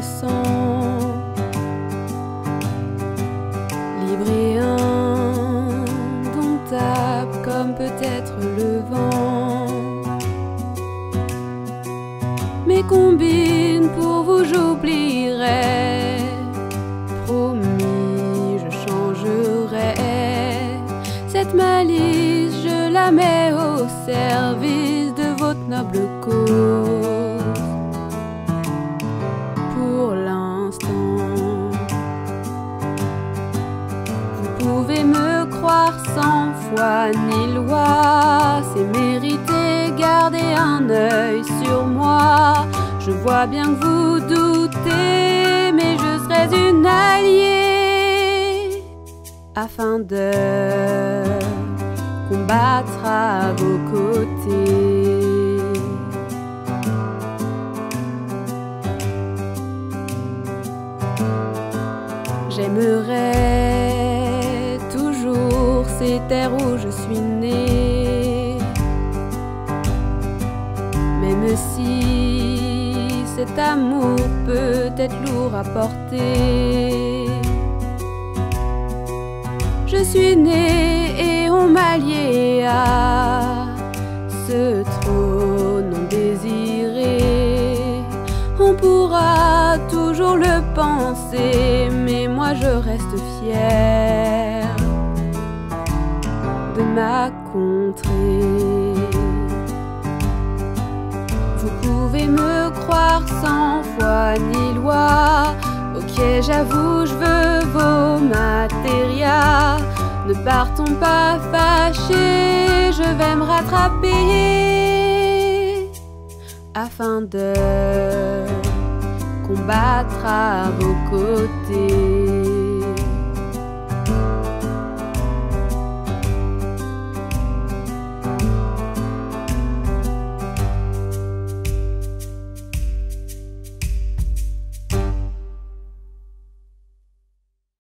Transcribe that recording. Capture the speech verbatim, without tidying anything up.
le sang, libre et indomptable comme peut-être le vent. Mes combines pour vous j'oublierai, promis je changerai. Cette malice je la mets au service de votre noble cause. Cent fois ni loi, c'est mérité, gardez un œil sur moi. Je vois bien que vous doutez, mais je serai une alliée afin de combattre à vos côtés. J'aimerais ces terres où je suis née, même si cet amour peut être lourd à porter. Je suis née et on m'a liée à ce trône non désiré. On pourra toujours le penser, mais moi je reste fière de ma contrée. Vous pouvez me croire sans foi ni loi. Ok, j'avoue, je veux vos matérias. Ne partons pas fâchés, je vais me rattraper afin de combattre à vos côtés.